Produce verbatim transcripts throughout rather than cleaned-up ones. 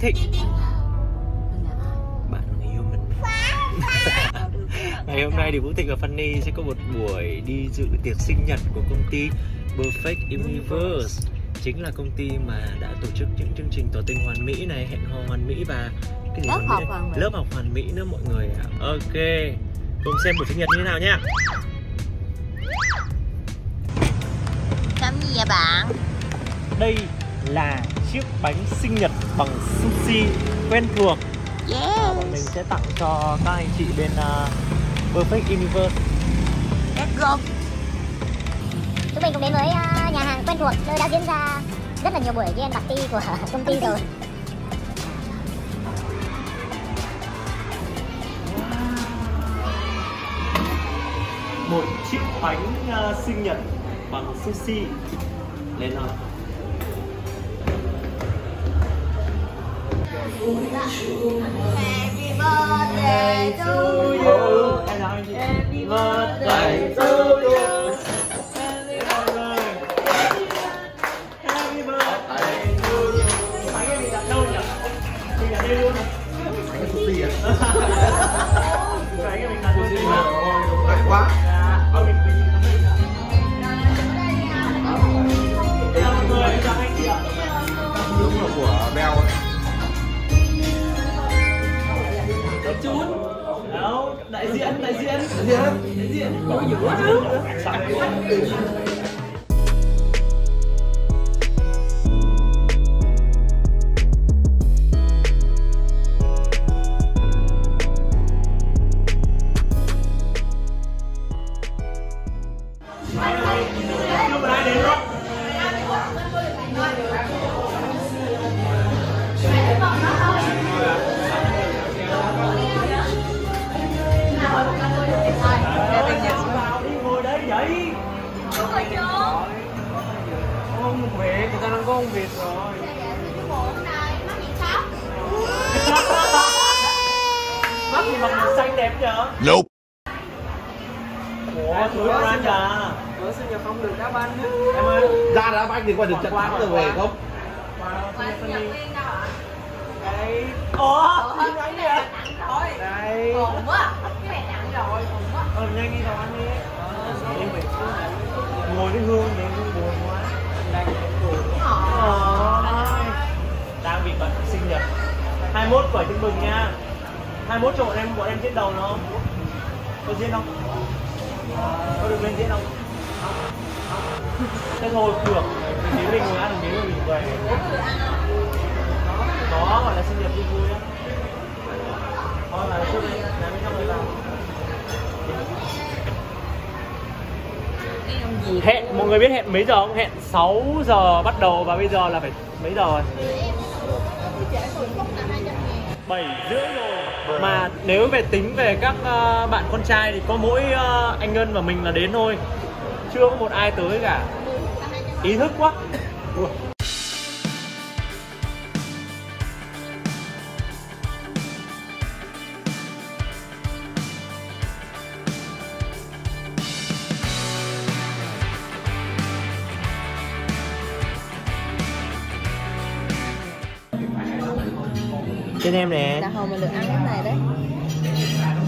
Thịnh. Bạn người yêu mình. Ngày hôm nay thì Vũ Thịnh và Fanny sẽ có một buổi đi dự tiệc sinh nhật của công ty Perfect Universe. Chính là công ty mà đã tổ chức những chương trình tỏ tình hoàn mỹ này, hẹn hò hoàn mỹ và cái gì lớp, học hoàn mỹ. lớp học hoàn mỹ nữa mọi người ạ. Ok, cùng xem buổi sinh nhật như thế nào nhá. Làm gì vậy bạn? Đây là chiếc bánh sinh nhật bằng sushi quen thuộc. Yes. À, bọn mình sẽ tặng cho các anh chị bên uh, Perfect Universe. Let's go. Chúng mình cũng đến với uh, nhà hàng quen thuộc, nơi đã diễn ra rất là nhiều buổi ghen bạc ti của công ty rồi. Wow. Một chiếc bánh uh, sinh nhật bằng sushi. Lên nào. Happy birthday to you. Happy birthday to you. Happy birthday to you. Bánh này mình đặt đâu nhỉ? Mình đặt đây luôn. Bánh sushi à? Bánh này mình đặt sushi mà. Đẹp quá. Không, mình mình đặt đây. Đây là người đặt anh chị ạ. Đúng là của Bell. Chút. Đâu, đại diện, đại diện. Đại diện. Đại diện. Có nhiều quá chứ. Nope. Ủa, thử anh à? Bữa sinh nhật không được đá banh. Em ơi, ra đá banh thì qua được trận thắng rồi về không? Qua sinh nhật viên đâu ạ? Đây. Ủa, anh ấy nè. Đây. Cùng quá. Cái này nặng rồi, cùng quá. Ờ, nhanh đi vào anh đi. Ngồi cái hương này buồn quá. Đang buồn. Đang bị bận sinh nhật. hai mươi mốt quả trứng mừng nha. hai mươi mốt cho bọn em, bọn em diễn đầu nó không? Có diễn không? Có được lên diễn không? Thế thôi, được. Mình đến mình ngồi ăn miếng rồi mình về. Đó, gọi là sinh nhật vui vui á. Thôi là chút này, làm bên trong người vào. Hẹn, mọi người biết hẹn mấy giờ không? Hẹn sáu giờ bắt đầu và bây giờ là phải mấy giờ rồi? bảy rưỡi rồi. Mà nếu về tính về các uh, bạn con trai thì có mỗi uh, anh Ngân và mình là đến thôi. Chưa có một ai tới cả. Ý thức quá. Trên em nè. Là hồi mình được ăn cái này đấy.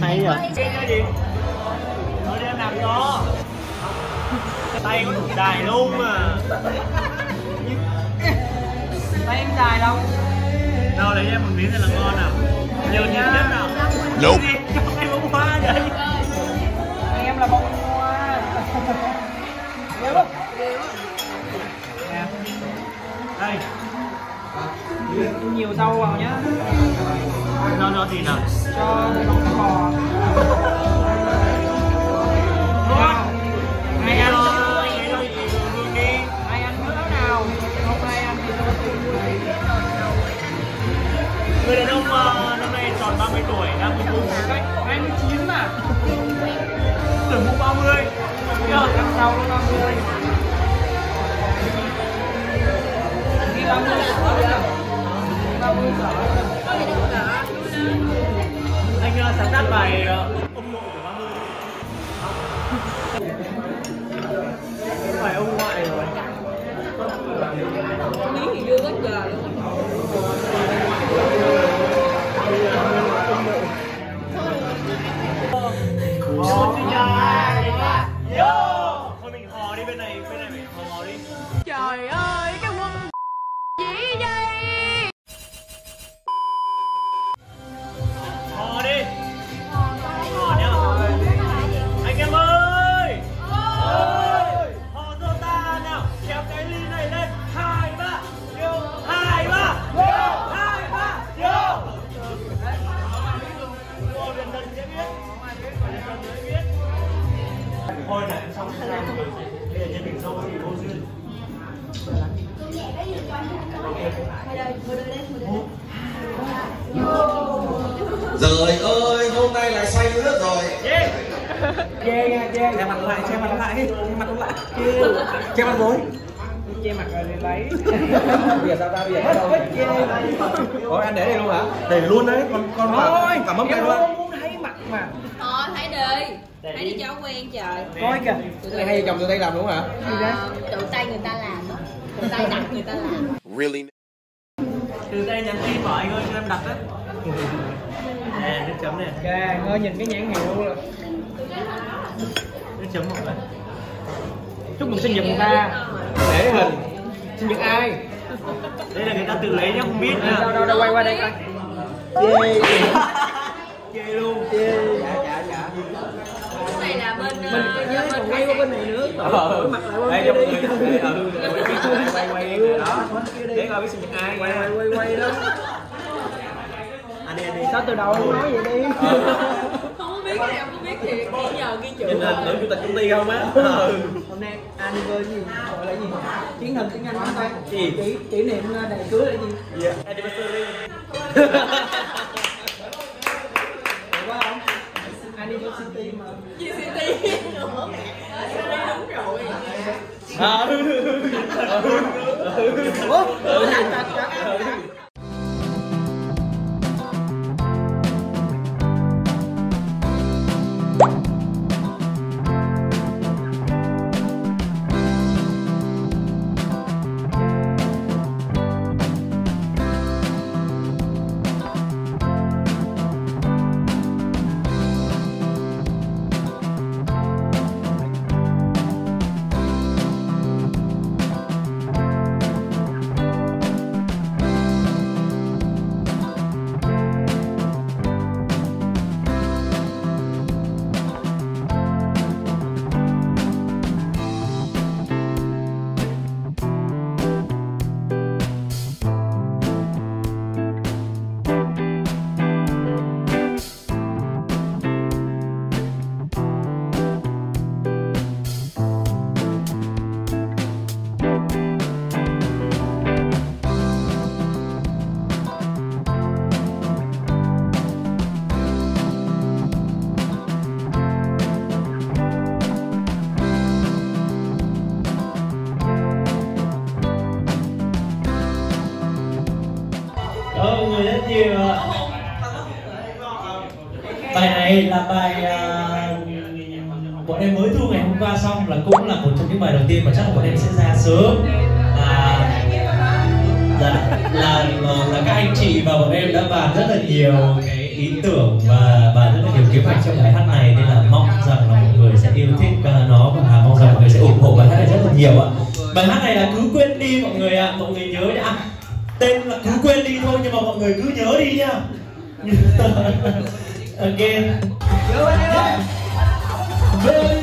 Hay rồi. Trên cái gì? Thôi đem làm cho. Tay em dài luôn mà. Tay em dài đâu? Đâu lấy em một miếng này là ngon nào. Nhiều nhìn nhất nào. Lục. Em bông hoa vậy. Em là bông hoa. Nhiều không? Nè. Đây. Nhiều rau vào nhá. Nó nó thì nào? Cho bò. Ai ăn rồi, ai ăn bữa nào? Hôm nay ăn thì tôi người đàn ông năm nay tròn ba mươi tuổi đang bị ung thư đấy. hai mươi chín mà. Tưởng mục ba mươi. Giờ tháng sau nó ba mươi. Khi ba mươi. Anh sáng tác bài ông nội của ba mươi. Không phải ông ngoại rồi. Lý thì đưa rất là thôi này, xong rồi bây giờ nhân mình sâu thì vô duyên. Trời ơi, hôm nay là say nước rồi. Che nha, che, che mặt lại, che mặt lại, che mặt lại, che mặt gối. Che mặt rồi lấy. Bây giờ sao ta, bây giờ đâu? Ủa, anh để đây luôn hả? Để luôn đấy, con con thôi, cả mâm tay luôn. Em muốn thấy mặt mà. Thôi, thấy đi. Để đi cho quen trời. Coi kìa. Cái này hay chồng tụi tay làm đúng không hả? À, tụi tay người ta làm đó. Tụi tay đặt người ta làm. Really? Tụi tay nhắn tin mọi người cho em đặt á. Nè, nước chấm nè. Kìa, ngồi nhìn cái nhãn hiệu luôn rồi. Nước chấm một lần. Chúc mừng sinh nhật người ta. Để hình. Sinh nhật ai? Đây là người ta tự lấy nhá, không biết nữa. Đâu đâu đâu quay qua đây coi. Chê. Chê luôn. Chê. Cái này là bên mình có nhớ còn quay qua bên này nữa. Ờ. Mặt lại quay đi. Quay quay đó. Để coi biết sinh nhật ai. Quay quay quay đó. Sao từ đầu không nói vậy đi. Không biết cái nào không biết thiệt. Bây giờ ghi chữ. Nhìn nữ chủ tịch công ty không á. Hôm nay anniversary gì? Gọi là gì? Chiến thần tiếng Anh không ta? Gì? Kỷ kỷ niệm ngày cưới là gì? Dạ. Anniversary. Anniversary mà. Gì city nữa. Đúng rồi. Ờ. Ờ. Bài này là bài uh, bọn em mới thu ngày hôm qua xong, là cũng là một trong những bài đầu tiên mà chắc bọn em sẽ ra sớm. À, là, là, là các anh chị và bọn em đã bàn rất là nhiều cái ý tưởng và bàn rất là nhiều kế hoạch trong bài hát này, nên là mong rằng là mọi người sẽ yêu thích nó và mong rằng mọi người sẽ ủng hộ bài hát này rất là nhiều ạ. Bài hát này là cứ quên đi mọi người ạ, à. Mọi người nhớ đã. À, tên là cứ quên đi thôi nhưng mà mọi người cứ nhớ đi nha. Ok.